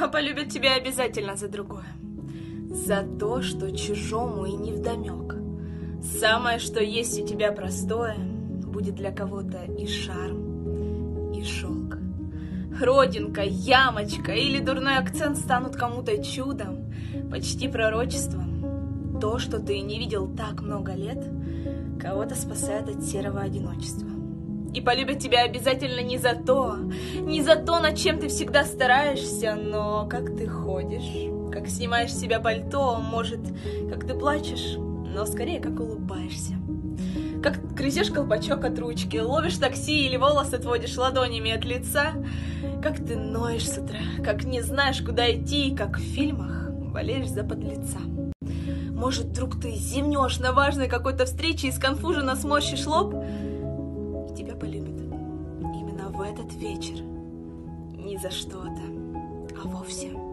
а полюбят тебя обязательно за другое. За то, что чужому и невдомек. Самое, что есть у тебя простое, будет для кого-то и шарм, и шелк. Родинка, ямочка или дурной акцент станут кому-то чудом, почти пророчеством. То, что ты не видел так много лет, кого-то спасает от серого одиночества. И полюбят тебя обязательно не за то, над чем ты всегда стараешься, но как ты ходишь, как снимаешь с себя пальто, может, как ты плачешь, но скорее, как улыбаешься. Как грызешь колпачок от ручки, ловишь такси или волосы отводишь ладонями от лица, как ты ноешь с утра, как не знаешь, куда идти, как в фильмах болеешь за подлеца. Может, вдруг ты зевнешь на важной какой-то встрече и сконфуженно сморщишь лоб, и тебя полюбят именно в этот вечер. Не за что-то, а вовсе.